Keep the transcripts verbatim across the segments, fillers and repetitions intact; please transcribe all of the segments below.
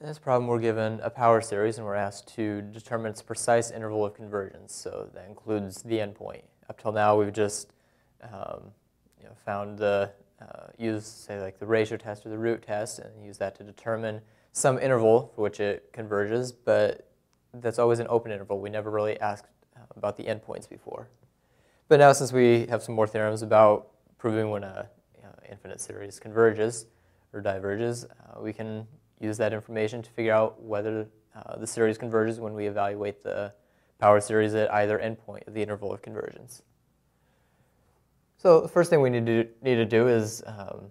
In this problem, we're given a power series, and we're asked to determine its precise interval of convergence. So that includes the endpoint. Up till now, we've just um, you know, found the uh, use, say, like the ratio test or the root test, and use that to determine some interval for which it converges. But that's always an open interval. We never really asked about the endpoints before. But now, since we have some more theorems about proving when a you know, infinite series converges or diverges, uh, we can use that information to figure out whether uh, the series converges when we evaluate the power series at either endpoint of the interval of convergence. So the first thing we need to do, need to do is um,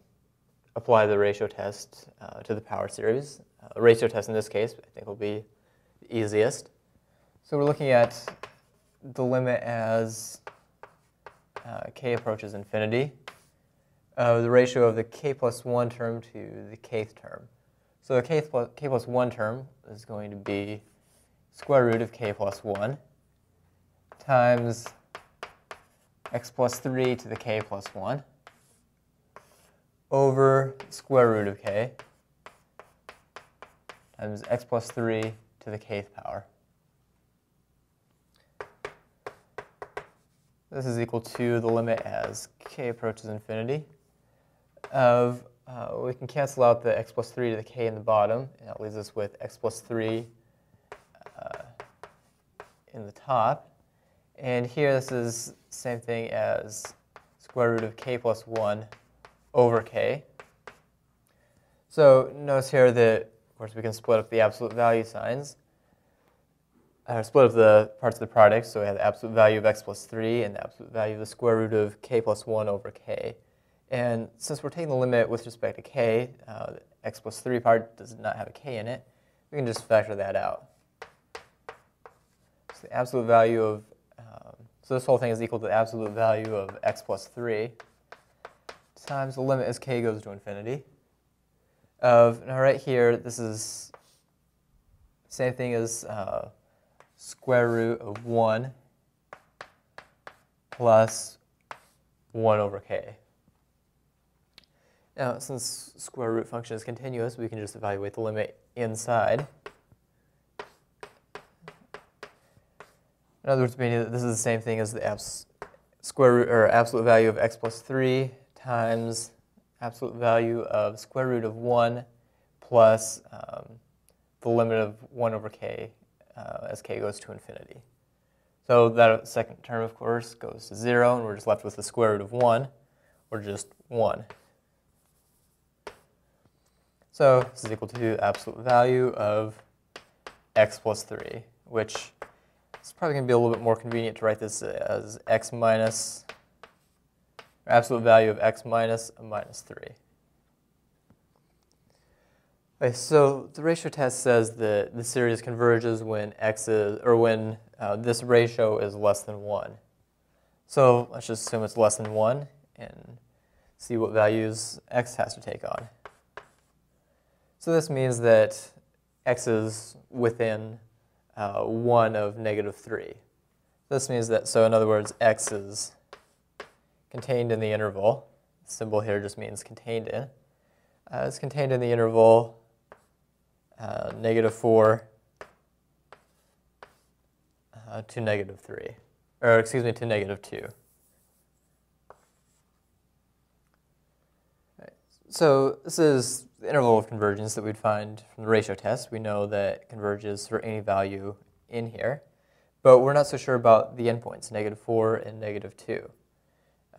apply the ratio test uh, to the power series. Uh, the ratio test in this case, I think, will be the easiest. So we're looking at the limit as uh, k approaches infinity of the ratio of the k plus one term to the kth term. So the k plus, k plus one term is going to be square root of k plus one times x plus three to the k plus one over square root of k times x plus three to the kth power. This is equal to the limit as k approaches infinity of Uh, we can cancel out the x plus three to the k in the bottom, and that leaves us with x plus three uh, in the top. And here this is the same thing as square root of k plus one over k. So notice here that, of course, we can split up the absolute value signs, or split up the parts of the product. So we have the absolute value of x plus three and the absolute value of the square root of k plus one over k. And since we're taking the limit with respect to k, uh, the x plus three part does not have a k in it, we can just factor that out. So the absolute value of, um, so this whole thing is equal to the absolute value of x plus three times the limit as k goes to infinity of, now right here, this is the same thing as uh, square root of one plus one over k. Now, since square root function is continuous, we can just evaluate the limit inside. In other words, this is the same thing as the abs square root or absolute value of x plus three times absolute value of square root of one plus um, the limit of one over k uh, as k goes to infinity. So that second term, of course, goes to zero, and we're just left with the square root of one, or just one. So this is equal to absolute value of x plus three, which is probably going to be a little bit more convenient to write this as x minus, or absolute value of x minus a minus three. Okay, so the ratio test says that the series converges when x is, or when uh, this ratio is less than one. So let's just assume it's less than one and see what values x has to take on. So this means that x is within uh, one of negative three. This means that, so in other words, x is contained in the interval. The symbol here just means contained in. Uh, it's contained in the interval uh, negative four uh, to negative three, or excuse me, to negative two. So this is the interval of convergence that we'd find from the ratio test. We know that it converges for any value in here, but we're not so sure about the endpoints, negative four and negative two.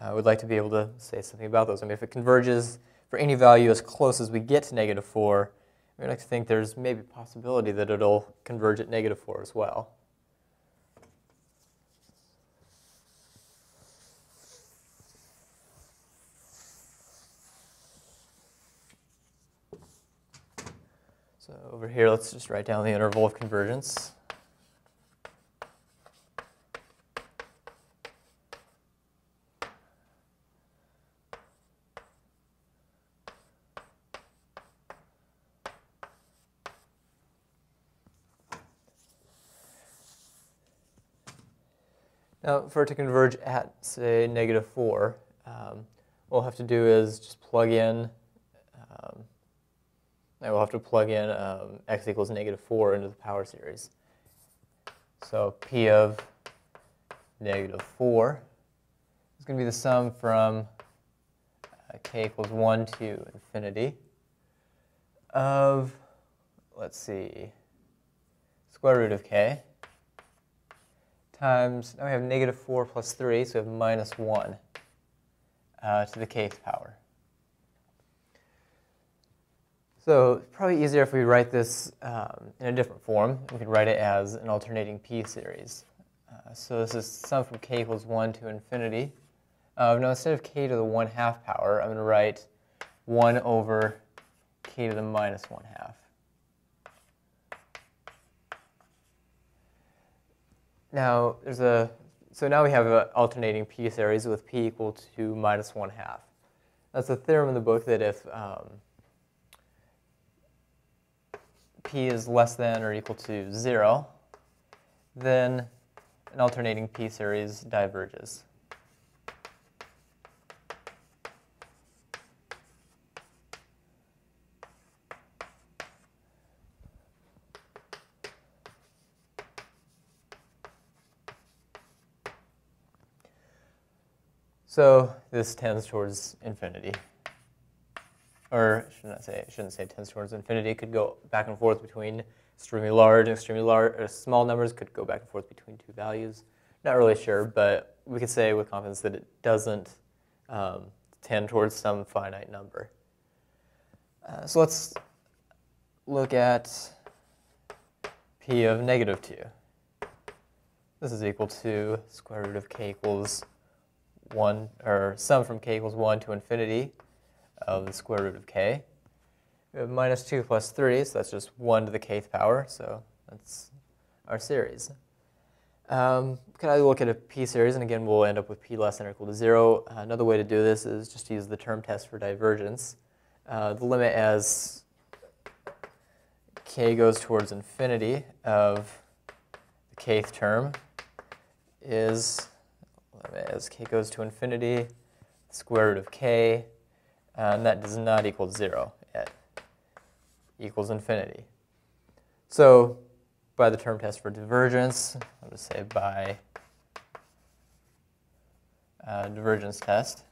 Uh, we'd like to be able to say something about those. I mean, if it converges for any value as close as we get to negative four, we'd like to think there's maybe a possibility that it'll converge at negative four as well. So over here, let's just write down the interval of convergence. Now, for it to converge at, say, negative four, um, what we'll have to do is just plug in I will have to plug in um, x equals negative four into the power series. So p of negative four is going to be the sum from uh, k equals one to infinity of, let's see, square root of k times, now we have negative four plus three, so we have minus one uh, to the kth power. So it's probably easier if we write this um, in a different form. We could write it as an alternating p series. Uh, so this is sum from k equals one to infinity. Uh, now instead of k to the one half power, I'm going to write one over k to the minus one half. Now there's a so now we have an alternating p series with p equal to minus one half. That's a theorem in the book that if um, p is less than or equal to zero, then an alternating p series diverges. So this tends towards infinity. Or shouldn't I say, I shouldn't say it tends towards infinity. It could go back and forth between extremely large and extremely large, or small numbers could go back and forth between two values. Not really sure, but we could say with confidence that it doesn't um, tend towards some finite number. Uh, so let's look at p of negative two. This is equal to square root of k equals one, or sum from k equals one to infinity of the square root of k. We have minus two plus three, so that's just one to the kth power, so that's our series. Um, can I look at a p series, and again we'll end up with p less than or equal to zero. Uh, another way to do this is just to use the term test for divergence. Uh, the limit as k goes towards infinity of the kth term is, limit as k goes to infinity, square root of k, and that does not equal zero. It equals infinity. So by the term test for divergence, I'll just say by uh, divergence test,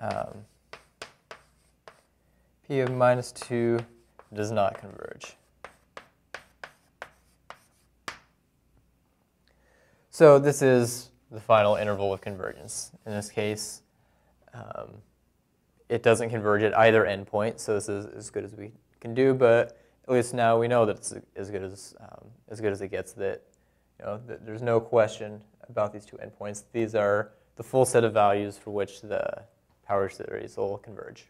um, p of minus two does not converge. So this is the final interval of convergence. In this case, um, it doesn't converge at either endpoint, so this is as good as we can do. But at least now we know that it's as good as um, as good as it gets. That, you know, that there's no question about these two endpoints. These are the full set of values for which the power series will converge.